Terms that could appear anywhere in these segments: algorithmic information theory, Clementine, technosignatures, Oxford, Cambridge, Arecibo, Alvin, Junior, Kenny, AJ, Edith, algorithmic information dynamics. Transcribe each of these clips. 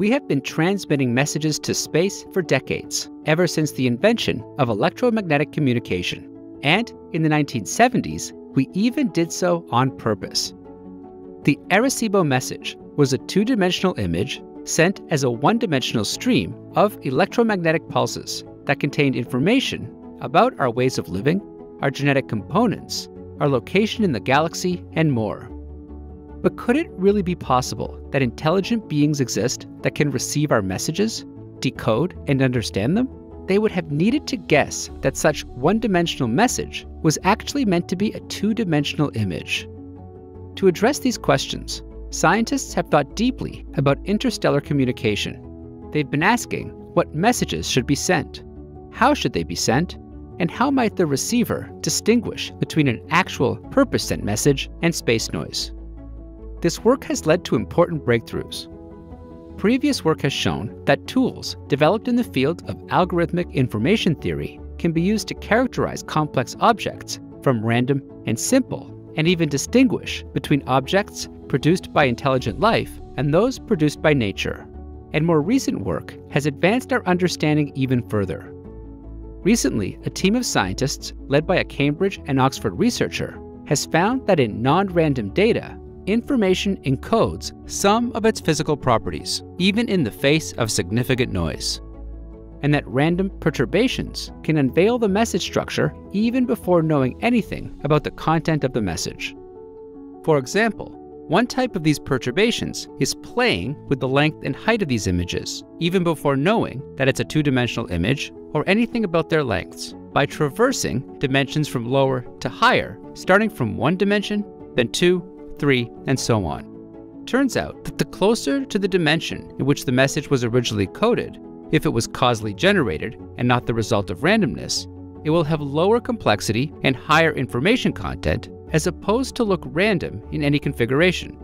we have been transmitting messages to space for decades, ever since the invention of electromagnetic communication. And in the 1970s, we even did so on purpose. The Arecibo message was a two-dimensional image sent as a one-dimensional stream of electromagnetic pulses that contained information about our ways of living, our genetic components, our location in the galaxy, and more. But could it really be possible that intelligent beings exist that can receive our messages, decode, and understand them? They would have needed to guess that such one-dimensional message was actually meant to be a two-dimensional image. To address these questions, scientists have thought deeply about interstellar communication. They've been asking what messages should be sent, how should they be sent, and how might the receiver distinguish between an actual purpose-sent message and space noise. This work has led to important breakthroughs. Previous work has shown that tools developed in the field of algorithmic information theory can be used to characterize complex objects from random and simple, and even distinguish between objects produced by intelligent life and those produced by nature. And more recent work has advanced our understanding even further. Recently, a team of scientists led by a Cambridge and Oxford researcher has found that in non-random data, information encodes some of its physical properties, even in the face of significant noise, and that random perturbations can unveil the message structure even before knowing anything about the content of the message. For example, one type of these perturbations is playing with the length and height of these images, even before knowing that it's a two-dimensional image or anything about their lengths, by traversing dimensions from lower to higher, starting from one dimension, then two, three, and so on. Turns out that the closer to the dimension in which the message was originally coded, if it was causally generated and not the result of randomness, it will have lower complexity and higher information content as opposed to look random in any configuration.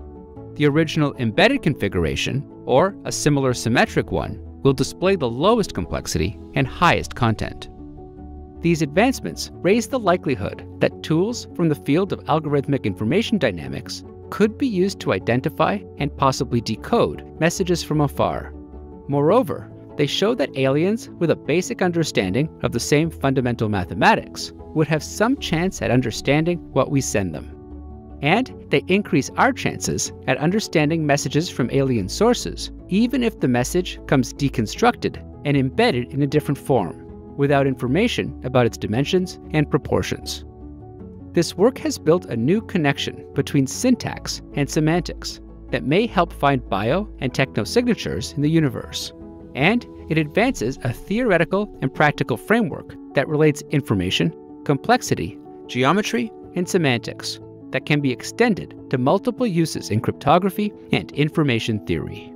The original embedded configuration, or a similar symmetric one, will display the lowest complexity and highest content. These advancements raise the likelihood that tools from the field of algorithmic information dynamics could be used to identify and possibly decode messages from afar. Moreover, they show that aliens with a basic understanding of the same fundamental mathematics would have some chance at understanding what we send them. And they increase our chances at understanding messages from alien sources, even if the message comes deconstructed and embedded in a different form, without information about its dimensions and proportions. This work has built a new connection between syntax and semantics that may help find bio and technosignatures in the universe. And it advances a theoretical and practical framework that relates information, complexity, geometry, and semantics that can be extended to multiple uses in cryptography and information theory.